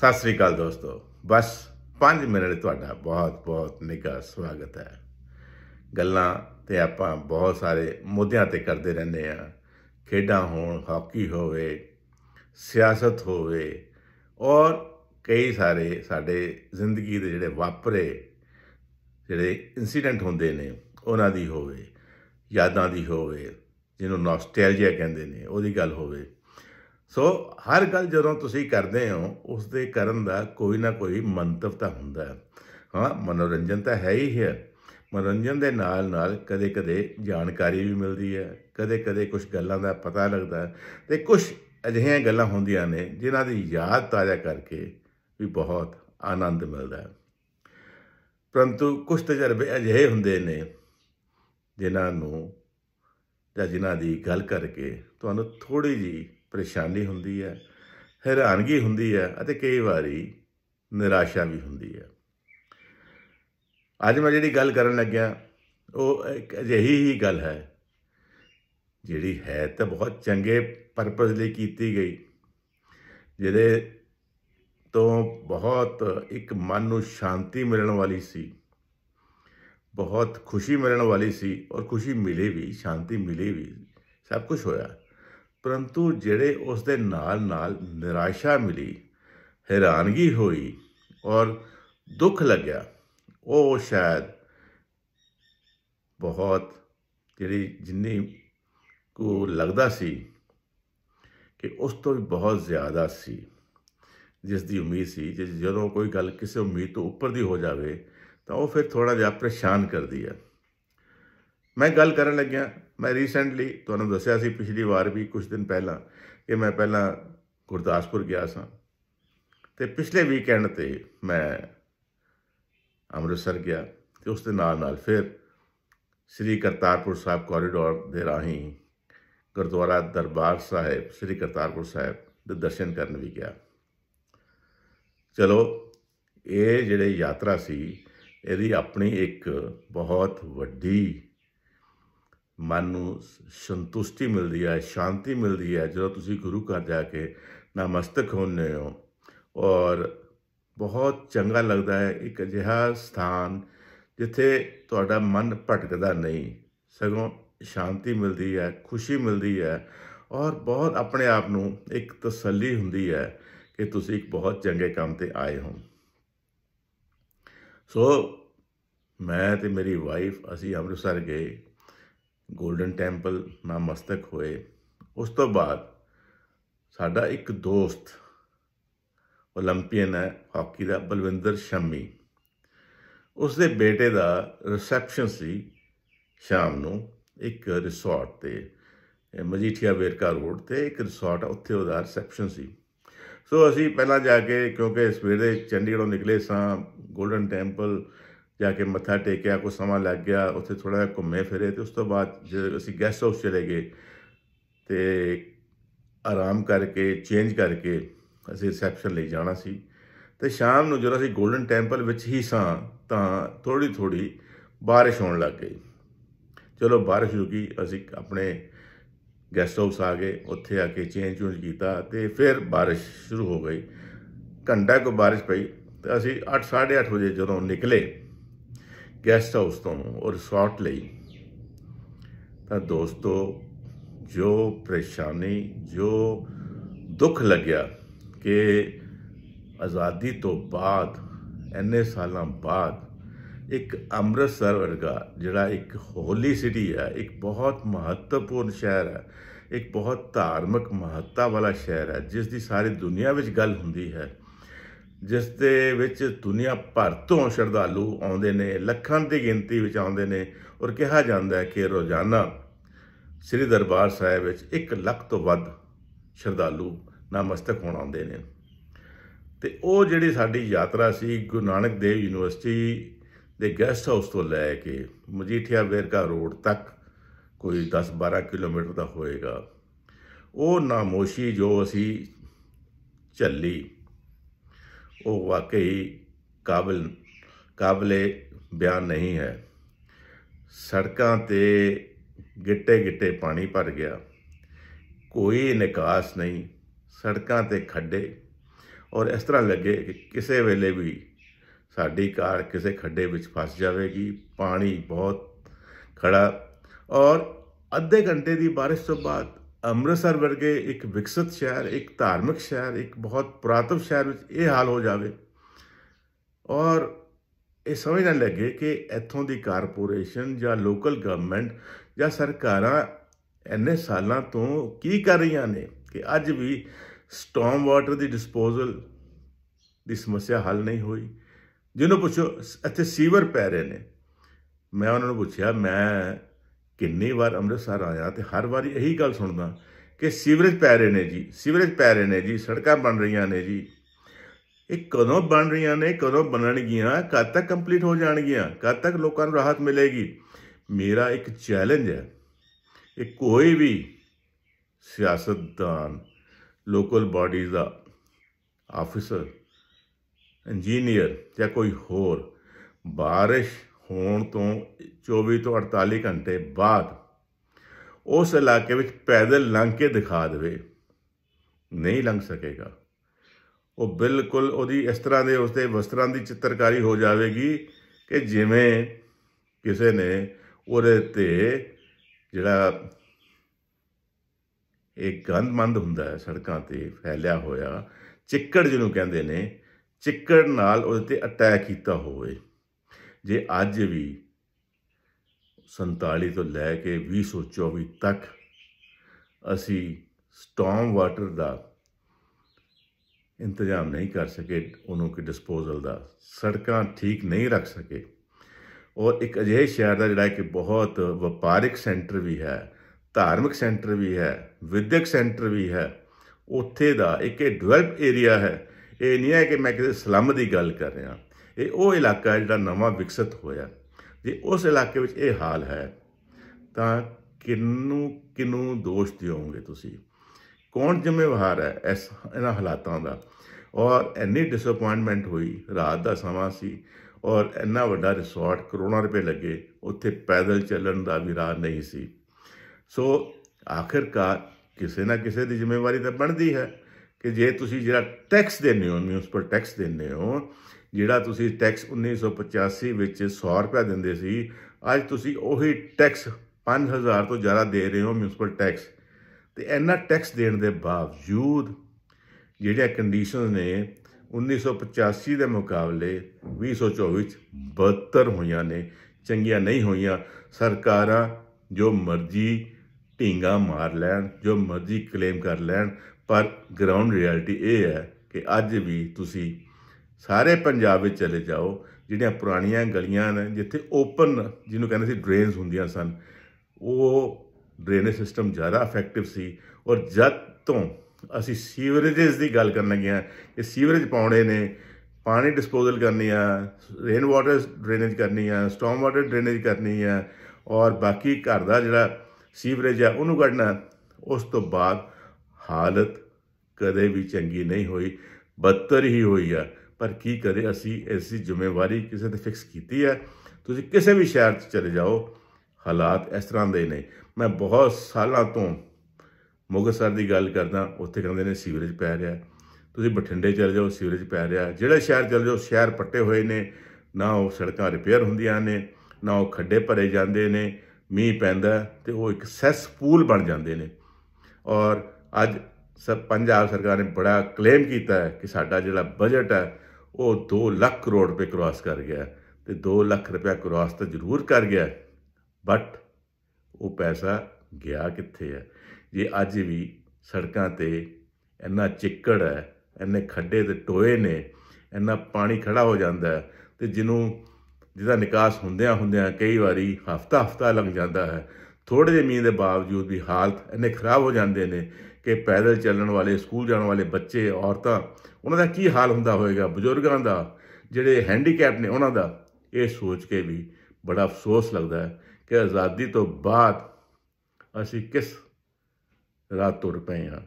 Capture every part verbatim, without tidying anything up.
सत श्री अकाल दोस्तों, बस पाँच मिनट तुहाडा बहुत बहुत निघा स्वागत है। गल्लां ते आपां बहुत सारे मुद्दयां ते करदे रहंदे आ, खेडां होण, हॉकी होवे, सियासत होवे और कई सारे साडे जिंदगी दे जिहड़े वापरे जिहड़े इंसीडेंट हुंदे ने उहनां दी होवे, यादां दी होवे, जिन्हों नॉस्टैल्जिया कहंदे ने उहदी गल होवे। सो so, हर गल जदों तुसीं करदे हो उसदे करन दा कोई ना कोई मंतव तां हुंदा है। हाँ, मनोरंजन तां है ही है, मनोरंजन दे नाल नाल कदे कदे जानकारी भी मिलती है, कदे कदे कुछ गल्लां दा पता लगदा है ते कुछ अजिहियां गल्लां हुंदियां ने जिन्हां दी याद ताज़ा करके भी बहुत आनंद मिलता है। परंतु कुछ तजर्बे अजिहे हुंदे ने जिन्हां नूं जां जिन्हां दी गल करके तुहानूं थोड़ी जी परेशानी हुंदी है, हैरानगी हुंदी है अते कई वारी निराशा भी हुंदी है। अज मैं जिहड़ी गल करन लग्या वो एक अजिही ही गल है जिहड़ी है तो बहुत चंगे परपस लई कीती गई, जिहदे तो बहुत एक मन नूं शांति मिलण वाली सी, बहुत खुशी मिलण वाली सी और खुशी मिली भी, शांति मिली भी, सब कुछ होया। परंतु जिहड़े उस दे नाल नाल निराशा मिली, हैरानगी हुई और दुख लग्या, वो शायद बहुत जिहड़ी जिन्नी को लगदा सी कि उस तो भी बहुत ज़्यादा सी जिस दी उम्मीद सी। जे जदों कोई गल किसी उम्मीद तो उपर दी हो जावे तां वो फिर थोड़ा जिहा परेशान करदी है। मैं गल करन लग्या, मैं रीसेंटली तुहानूं दस्सिया सी पिछली वार भी कुछ दिन पहला कि मैं पहला गुरदासपुर गया सां ते पिछले वीकेंड ते मैं अमृतसर गया ते उस दे नाल नाल फिर श्री करतारपुर साहब कॉरीडोर दे राहीं गुरुद्वारा दरबार साहिब श्री करतारपुर साहब दे दर्शन करन भी गया। चलो, ये जिहड़ी यात्रा सी इहदी अपनी एक बहुत वड्डी मन नूं संतुष्टि मिलती है, शांति मिलती है जो तुसी गुरु घर जाके नमस्तक होने हो और बहुत चंगा लगता है। एक अजिहा स्थान जिथे तुहाडा मन भटकदा नहीं, सगों शांति मिलती है, खुशी मिलती है और बहुत अपने आप नूं एक तसल्ली हुंदी है कि तुसी एक बहुत चंगे काम ते आए हो। सो मैं ते मेरी वाइफ असीं अमृतसर गए, गोल्डन टैंपल नमस्तक होए। उस तो बाद साडा एक दोस्त ओलंपीयन है हॉकी का, बलविंदर शमी, उसके बेटे का रिसेप्शन सी शाम नूं एक रिसोर्ट ते मजीठिया वेरका रोड ते एक रिसोर्ट है, उत्थे उहदा रिसेप्शन सी। सो असी पहला जाके क्योंकि सवेरे चंडीगढ़ों निकले सां, गोल्डन टैंपल जाके मत्था टेकिया, कुछ समा लग गया, उत्थे थोड़ा जिहा घूमे फिरे तो उस तो बाद जो असी गैस्ट हाउस चले गए तो आराम करके चेंज करके असी रिसेप्शन ले जाना सी। तो शाम नूं जो असी गोल्डन टैंपल विच ही सां तां थोड़ी थोड़ी बारिश होण लग गई। चलो, बारिश रुकी, असी अपने गैस्ट हाउस आ गए, उत्थे आके चेंज चूंज कीता ते फिर बारिश शुरू हो गई। घंटा को बारिश पई तो असी अठ साढ़े अठ बजे जदों निकले गैस्ट हाउस तो और रिसोर्ट लई तां दोस्तों जो परेशानी जो दुख लग्या कि आज़ादी तो बाद इन्ने सालां बाद एक अमृतसर वर्गा जिहड़ा एक होली सिटी है, एक बहुत महत्वपूर्ण शहर है, एक बहुत धार्मिक महत्ता वाला शहर है जिस दी सारी दुनिया विच गल हुंदी है, जिस दे विच दुनिया भर तो श्रद्धालु आउंदे ने, लखां दी गिनती विच आउंदे ने और कहा जाता है कि रोज़ाना श्री दरबार साहिब विच एक लख तो वध श्रद्धालु नमस्तक होण आउंदे ने। ते ओह जिहड़ी साडी यात्रा सी गुरु नानक देव यूनिवर्सिटी दे गैस्ट हाउस तो लै के मजीठिया वेरका रोड तक कोई दस बारह किलोमीटर का होएगा, ओह नामोशी जो असी झल्ली वो वाकई काबिल काबिले बयान नहीं है। सड़कों ते गिट्टे गिट्टे पानी भर गया, कोई निकास नहीं, सड़कों ते खड्डे और इस तरह लगे कि किसी वेले भी साड़ी कार किसी खड्डे में फस जाएगी। पानी बहुत खड़ा और अद्धे घंटे की बारिश तो बाद अमृतसर वर्गे एक विकसित शहर, एक धार्मिक शहर, एक बहुत पुरातन शहर में यह हाल हो जाए और ये समझ न लगे कि इतों की कारपोरेशन या लोकल गवर्नमेंट या सरकारां इन्ने सालों तो की कर रही ने कि अज भी स्टॉर्म वाटर की डिस्पोजल की समस्या हल नहीं हुई। जिन्होंने पूछो इतने सीवर पै रहे हैं, मैं उन्होंने पूछा मैं कितनी बार अमृतसर आया तो हर बार यही गल सुनदा कि सीवरेज पै रहे हैं जी, सीवरेज पै रहे हैं जी, सड़कां बन रही ने जी। ये कदों बन रही ने, कदों बननगियां, कद तक कंप्लीट हो जाएगियां, कद तक लोगों को राहत मिलेगी। मेरा एक चैलेंज है कि कोई भी सियासतदान, लोकल बॉडीज़ का ऑफिसर, इंजीनियर या कोई होर बारिश होने तो चौबीस तो अड़ताली घंटे बाद उस इलाके में पैदल लंघ के दिखा दे, नहीं लंघ सकेगा। वो बिल्कुल उदी इस तरह के उसके वस्त्रां की चित्रकारी हो जाएगी कि जिमें किसी ने उहदे जिहड़ा एक गंदमंद हुंदा है सड़कां ते फैलिया होया चिक्कड़ जिहनूं कहिंदे ने, चिक्कड़ नाल उहदे अटैक कीता होवे। जे अज भी संताली तो लैके भी सौ चौबी तक असी स्टॉर्म वाटर का इंतजाम नहीं कर सके, उन्हों के डिस्पोजल का सड़कां ठीक नहीं रख सके और एक अजिहे शहर का जोड़ा कि बहुत व्यापारिक सेंटर भी है, धार्मिक सेंटर भी है, विद्यक सेंटर भी है, उत्थे दा एक डेवलप एरिया है। ये नहीं है कि मैं किसी स्लम की गल कर रहा, ये वो इलाका है जोड़ा नवा विकसित होया। जे उस इलाके में ये हाल है तो किनू किनू दोष दिओगे तुसी, कौन जिम्मेवार है इस इन्हां हालातों का? और इन्नी डिसअपॉइंटमेंट हुई, रात का समा सी और इन्ना वड्डा रिसोर्ट करोड़ों रुपए लगे, उत्थे पैदल चलन का भी राह नहीं सी। सो आखिरकार किसी ना किसी की जिम्मेवारी तो बनती है कि जे तुसी जिहड़ा टैक्स देंदे हो, म्यूनसिपल टैक्स देंदे हो, जिहड़ा तुसी टैक्स उन्नीस सौ पचासी विच सौ रुपया देंदे सी, अज तुसी उही टैक्स पाँच हज़ार तो ज़्यादा दे रहे हो म्यूनसिपल टैक्स। तो इन्ना टैक्स देने के बावजूद जिहड़ियां कंडीशन ने उन्नीस सौ पचासी के मुकाबले भी सौ चौबीस बदतर हुई ने, चंगिया नहीं हुई। सरकारां जो मर्जी ढींगा मार लैन, जो मर्जी क्लेम कर लैन, पर ग्राउंड रियलिटी ये है कि अज भी तुसी सारे पंजाब में चले जाओ, जिहड़ियां पुरानियां गलियां ने जिथे ओपन जिन्होंने कहंदे सी ड्रेन्स हुंदियां सन, वो ड्रेनेज सिस्टम ज़्यादा इफैक्टिव सी। और जद तो असी सीवरेज की गल करन लगे कि सीवरेज पाने ने, पानी डिस्पोजल करनी है, रेन वाटर ड्रेनेज करनी है, स्टॉर्म वाटर ड्रेनेज करनी है और बाकी घर का जोड़ा सीवरेज है उन्होंने कढ़ना, उस तो बाद हालत कदे भी चंगी नहीं हुई, बदतर ही हुई है। पर की करे, असी ऐसी जिम्मेवारी किसी ने फिक्स की है। तुसी किसी भी शहर चले जाओ हालात इस तरह के ने। मैं बहुत सालों तो मुक्तसर की गल करदा, उत्थे कहंदे ने सीवरेज पै रहा। तुसीं बठिंडे चले जाओ सीवरेज पै रहा, जिहड़े शहर चले जाओ शहर पट्टे हुए ने, ना वो सड़कां रिपेयर हुंदियां ने, ना वो खड्डे भरे जांदे ने, मींह पैंदा ते वो एक सैस पूल बन जांदे ने। और अज सब पंजाब सरकार ने बड़ा क्लेम कीता है कि साडा जिहड़ा बजट है वो दो लाख करोड़ रुपए क्रॉस कर गया ते दो लाख रुपया क्रॉस तो जरूर कर गया, बट वो पैसा गया कित्थे है? जे अज भी सड़कां ते इन्ना चिक्कड़ है, इन्ने खड्डे ते टोए ने, इन्ना पानी खड़ा हो जाता है तो जिन्हों जिहदा निकास हुंदियां हुंदियां कई बारी हफ्ता हफ्ता लंघ जाता है। थोड़े जे मींह के बावजूद भी हालत इन्ने खराब हो जाते हैं कि पैदल चलण वाले, स्कूल जाने वाले बच्चे, औरतां, उन्हां दा की हाल हुंदा होएगा, बजुर्गां दा, जिहड़े हैंडीकैप ने उन्हां दा। ये सोच के भी बड़ा अफसोस लगता है कि आज़ादी तो बाद असी किस राह तुर पे हाँ।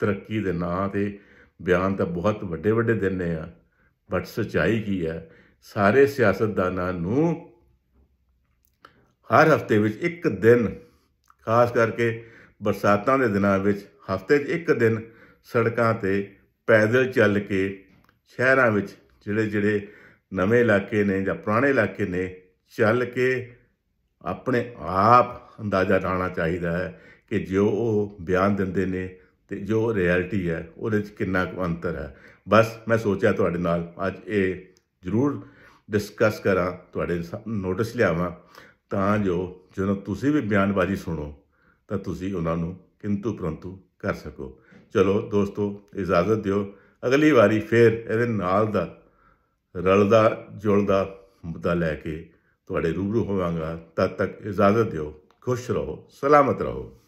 तरक्की के नाँ ते बयान तो बहुत वड्डे वड्डे दिने आ, बट सच्चाई की है? सारे सियासतदानां नूं हर हफ्ते विच एक दिन, खास करके बरसातां दे दिनां विच हफ्ते च एक दिन सड़कां ते पैदल चल के शहरों में जिहड़े जिहड़े नवे इलाके ने जां पुराने इलाके ने चल के अपने आप अंदाज़ा लाना चाहिए है कि जो बयान दिंदे ने ते जो रियलिटी है उहदे च कितना कुछ अंतर है। बस मैं सोचा तुहाडे नाल अज ये जरूर डिस्कस करा, तुहाडे नोटिस लियावां तां जो जो तुसीं भी बयानबाजी सुनो तां तुसीं उहनां नूं किंतु परंतु कर सको। चलो दोस्तों, इजाज़त दिओ, अगली वारी फिर इहदे नाल दा रलदा जुलदा मुद्दा लैके तुहाडे रूबरू होवांगा। तद तक इजाज़त दिओ, खुश रहो, सलामत रहो।